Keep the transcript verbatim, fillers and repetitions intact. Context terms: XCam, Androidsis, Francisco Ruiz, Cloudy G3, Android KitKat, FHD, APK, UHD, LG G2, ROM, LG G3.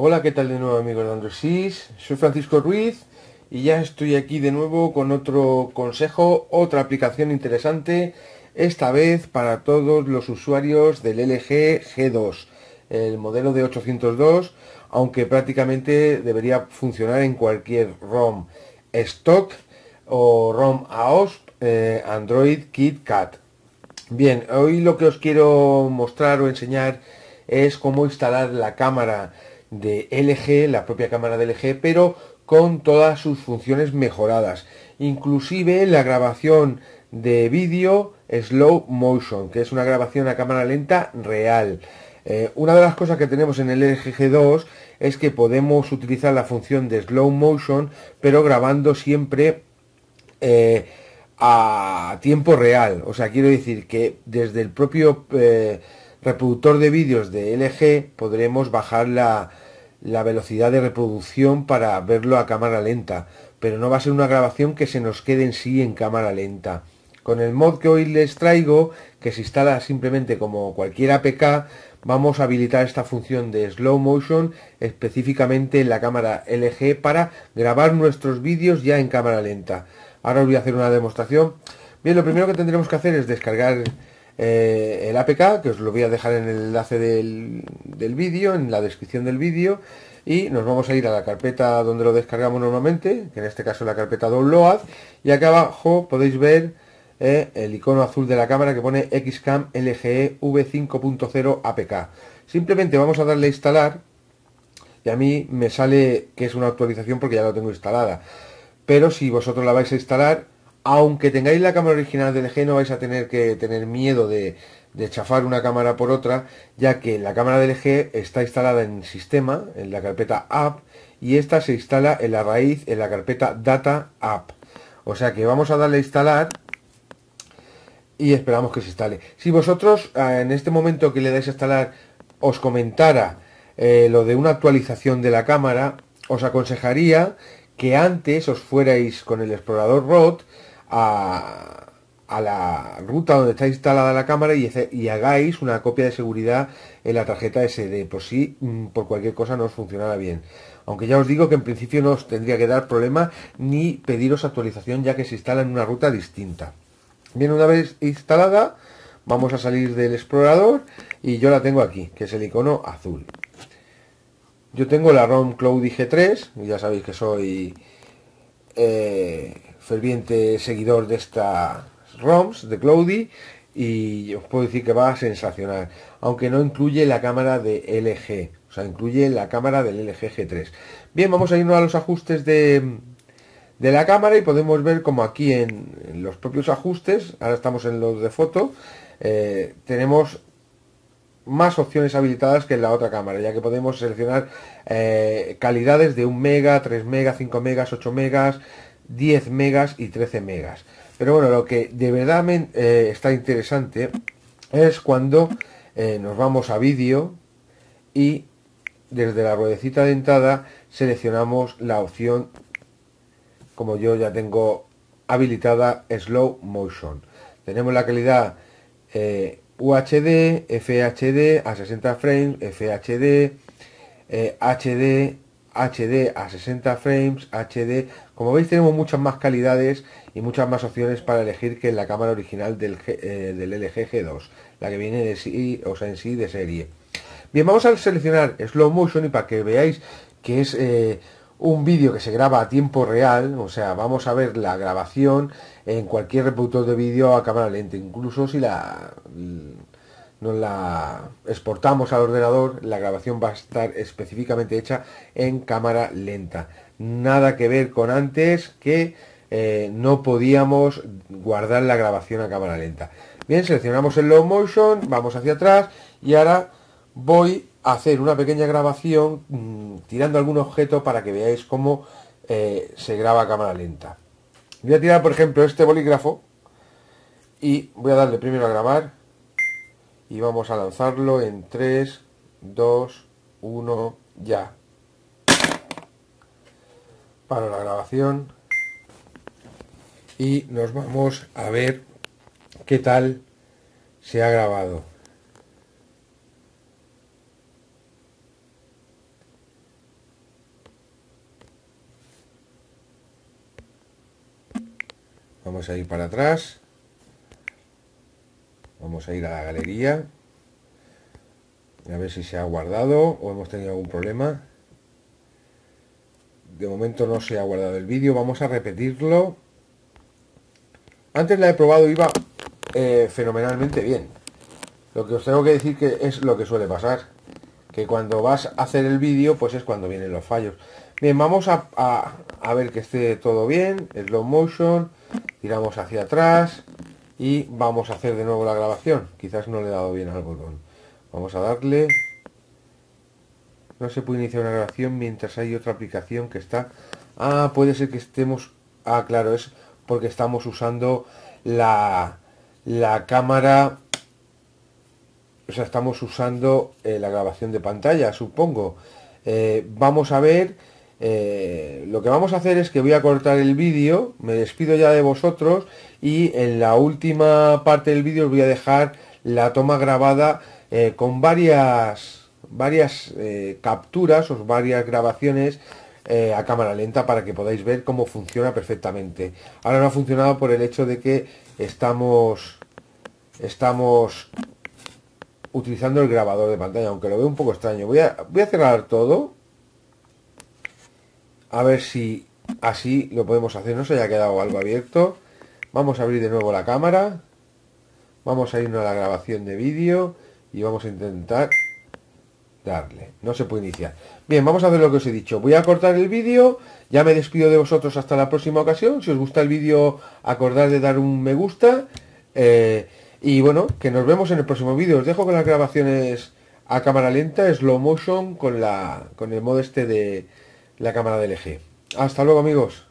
Hola, ¿qué tal de nuevo, amigos de Androidsis? Soy Francisco Ruiz y ya estoy aquí de nuevo con otro consejo, otra aplicación interesante, esta vez para todos los usuarios del L G G dos, el modelo de ochocientos dos, aunque prácticamente debería funcionar en cualquier ROM stock o ROM A O S, eh, Android KitKat. Bien, hoy lo que os quiero mostrar o enseñar es cómo instalar la cámara de L G, la propia cámara de L G, pero con todas sus funciones mejoradas, inclusive la grabación de vídeo slow motion, que es una grabación a cámara lenta real. Eh, una de las cosas que tenemos en el L G G dos es que podemos utilizar la función de slow motion, pero grabando siempre eh, a tiempo real. O sea, quiero decir que desde el propio eh, reproductor de vídeos de L G podremos bajar la, la velocidad de reproducción para verlo a cámara lenta, pero no va a ser una grabación que se nos quede en sí en cámara lenta. Con el mod que hoy les traigo, que se instala simplemente como cualquier A P K, vamos a habilitar esta función de slow motion específicamente en la cámara L G para grabar nuestros vídeos ya en cámara lenta. Ahora os voy a hacer una demostración. Bien, lo primero que tendremos que hacer es descargar Eh, el A P K, que os lo voy a dejar en el enlace del, del vídeo, en la descripción del vídeo, y nos vamos a ir a la carpeta donde lo descargamos normalmente, que en este caso es la carpeta Download, y acá abajo podéis ver eh, el icono azul de la cámara que pone Xcam L G E V cinco punto cero A P K. Simplemente vamos a darle a instalar, y a mí me sale que es una actualización porque ya lo tengo instalada, pero si vosotros la vais a instalar, aunque tengáis la cámara original del L G, no vais a tener que tener miedo de, de chafar una cámara por otra, ya que la cámara del L G está instalada en sistema, en la carpeta app, y esta se instala en la raíz, en la carpeta data app. O sea que vamos a darle a instalar y esperamos que se instale. Si vosotros en este momento que le dais a instalar os comentara eh, lo de una actualización de la cámara, os aconsejaría que antes os fuerais con el explorador R O T A, a la ruta donde está instalada la cámara y, y hagáis una copia de seguridad en la tarjeta S D, por si por cualquier cosa no os funcionara bien. Aunque ya os digo que en principio no os tendría que dar problema ni pediros actualización, ya que se instala en una ruta distinta. Bien, una vez instalada, vamos a salir del explorador y yo la tengo aquí, que es el icono azul. Yo tengo la ROM Cloudy G tres, y ya sabéis que soy eh, ferviente seguidor de estas ROMs de Cloudy, y os puedo decir que va a sensacional, aunque no incluye la cámara de L G, o sea, incluye la cámara del L G G tres. Bien, vamos a irnos a los ajustes de, de la cámara y podemos ver como aquí en, en los propios ajustes, ahora estamos en los de foto, eh, tenemos más opciones habilitadas que en la otra cámara, ya que podemos seleccionar eh, calidades de un mega, tres mega, cinco megas, ocho megas, diez megas y trece megas. Pero bueno, lo que de verdad me, eh, está interesante es cuando eh, nos vamos a vídeo y desde la ruedecita de entrada seleccionamos la opción, como yo ya tengo habilitada, slow motion. Tenemos la calidad eh, U H D, F H D a sesenta frames, F H D, eh, H D, H D a sesenta frames, H D. Como veis, tenemos muchas más calidades y muchas más opciones para elegir que en la cámara original del, eh, del L G G dos, la que viene de sí, o sea, en sí de serie. Bien, vamos a seleccionar slow motion y para que veáis que es eh, un vídeo que se graba a tiempo real, o sea, vamos a ver la grabación en cualquier reproductor de vídeo a cámara lenta, incluso si la nos la exportamos al ordenador, la grabación va a estar específicamente hecha en cámara lenta. Nada que ver con antes, que eh, no podíamos guardar la grabación a cámara lenta. Bien, seleccionamos el slow motion, vamos hacia atrás y ahora voy a hacer una pequeña grabación mmm, tirando algún objeto para que veáis cómo eh, se graba a cámara lenta. Voy a tirar, por ejemplo, este bolígrafo y voy a darle primero a grabar y vamos a lanzarlo en tres, dos, uno, ya. Paro la grabación y nos vamos a ver qué tal se ha grabado. Vamos a ir para atrás. Vamos a ir a la galería. A ver si se ha guardado o hemos tenido algún problema. De momento no se ha guardado el vídeo. Vamos a repetirlo. Antes la he probado, iba eh, fenomenalmente bien. Lo que os tengo que decir que es lo que suele pasar, que cuando vas a hacer el vídeo, pues es cuando vienen los fallos. Bien, vamos a, a, a ver que esté todo bien. Slow motion. Tiramos hacia atrás. Y vamos a hacer de nuevo la grabación. Quizás no le he dado bien al botón. Vamos a darle. No se puede iniciar una grabación mientras hay otra aplicación que está... Ah, puede ser que estemos... Ah, claro, es porque estamos usando la, la cámara... O sea, estamos usando eh, la grabación de pantalla, supongo. Eh, vamos a ver... Eh, lo que vamos a hacer es que voy a cortar el vídeo. Me despido ya de vosotros. Y en la última parte del vídeo os voy a dejar la toma grabada eh, con varias... varias eh, capturas o varias grabaciones eh, a cámara lenta para que podáis ver cómo funciona perfectamente. Ahora no ha funcionado por el hecho de que estamos estamos utilizando el grabador de pantalla, aunque lo veo un poco extraño. Voy a, voy a cerrar todo a ver si así lo podemos hacer, no se haya quedado algo abierto. Vamos a abrir de nuevo la cámara, vamos a irnos a la grabación de vídeo y vamos a intentar darle. No se puede iniciar. Bien, vamos a hacer lo que os he dicho. Voy a cortar el vídeo. Ya me despido de vosotros hasta la próxima ocasión. Si os gusta el vídeo, acordad de dar un me gusta. Eh, y bueno, que nos vemos en el próximo vídeo. Os dejo con las grabaciones a cámara lenta, slow motion, con, la, con el modo este de la cámara de L G. Hasta luego, amigos.